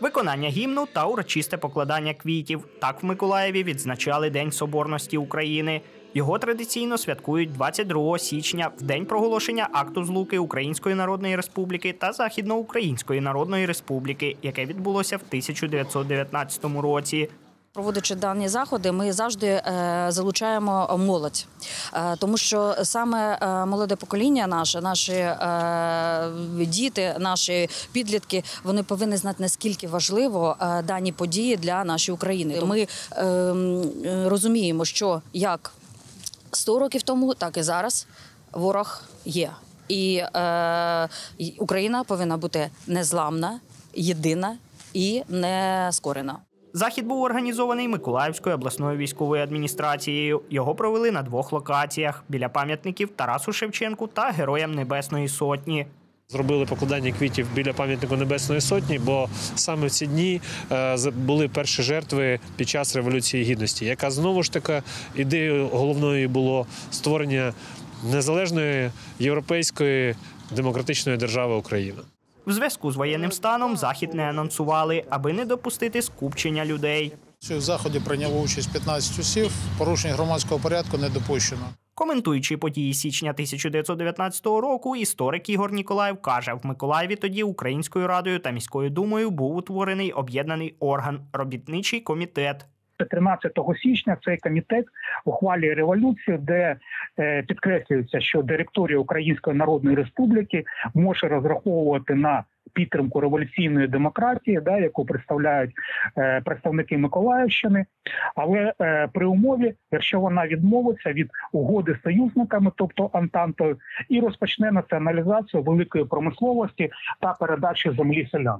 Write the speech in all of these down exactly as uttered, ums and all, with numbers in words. виконання гімну та урочисте покладання квітів. Так в Миколаєві відзначали День Соборності України. Його традиційно святкують двадцять другого січня, в день проголошення Акту Злуки Української Народної Республіки та Західноукраїнської Народної Республіки, яке відбулося в тисяча дев'ятсот дев'ятнадцятому році. Проводячи дані заходи, ми завжди залучаємо молодь, тому що саме молоде покоління наше, наші діти, наші підлітки, вони повинні знати, наскільки важливо дані події для нашої України. Ми розуміємо, що як сто років тому, так і зараз ворог є. І Україна повинна бути незламна, єдина і нескорена. Захід був організований Миколаївською обласною військовою адміністрацією. Його провели на двох локаціях – біля пам'ятників Тарасу Шевченку та Героям Небесної Сотні. Зробили покладання квітів біля пам'ятника Небесної Сотні, бо саме в ці дні були перші жертви під час Революції Гідності, яка знову ж таки ідеєю головною було створення незалежної європейської демократичної держави України. В зв'язку з воєнним станом захід не анонсували, аби не допустити скупчення людей. У цьому заході прийняло участь п'ятнадцять осіб, порушень громадського порядку не допущено. Коментуючи події січня тисяча дев'ятсот дев'ятнадцятого року, історик Ігор Ніколаєв каже, в Миколаєві тоді Українською радою та міською думою був утворений об'єднаний орган – робітничий комітет. тринадцятого січня цей комітет ухвалює резолюцію, де підкреслюється, що Директорія Української Народної Республіки може розраховувати на підтримку революційної демократії, да, яку представляють е, представники Миколаївщини, але е, при умові, якщо вона відмовиться від угоди з союзниками, тобто Антантою, і розпочне націоналізацію великої промисловості та передачу землі селян.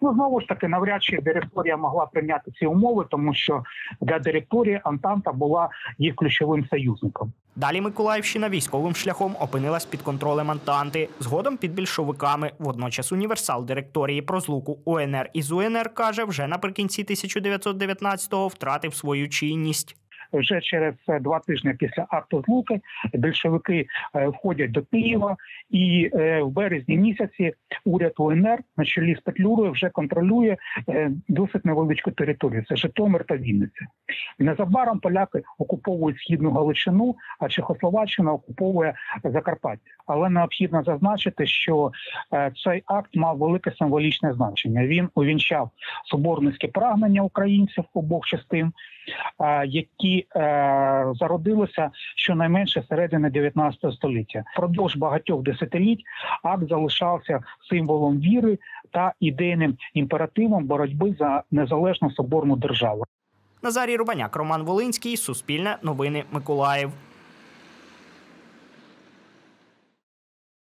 Ну, знову ж таки, навряд чи директорія могла прийняти ці умови, тому що для директорії Антанта була їх ключовим союзником. Далі Миколаївщина військовим шляхом опинилась під контролем Антанти, згодом під більшовиками. Водночас універсал директорії про злуку У Н Р і З У Н Р, каже, вже наприкінці тисяча дев'ятсот дев'ятнадцятого втратив свою чинність. Вже через два тижні після акту злуки більшовики входять до Києва, і в березні місяці уряд У Н Р на чолі з Петлюрою вже контролює досить невеличку територію – це Житомир та Вінниця. Незабаром поляки окуповують Східну Галичину, а Чехословаччина окуповує Закарпаття. Але необхідно зазначити, що цей акт мав велике символічне значення. Він увінчав соборницькі прагнення українців обох частин, які зародилося щонайменше середини дев'ятнадцятого століття. Продовж багатьох десятиліть акт залишався символом віри та ідейним імперативом боротьби за незалежну соборну державу. Назарій Рубаняк, Роман Волинський, Суспільне, Новини, Миколаїв.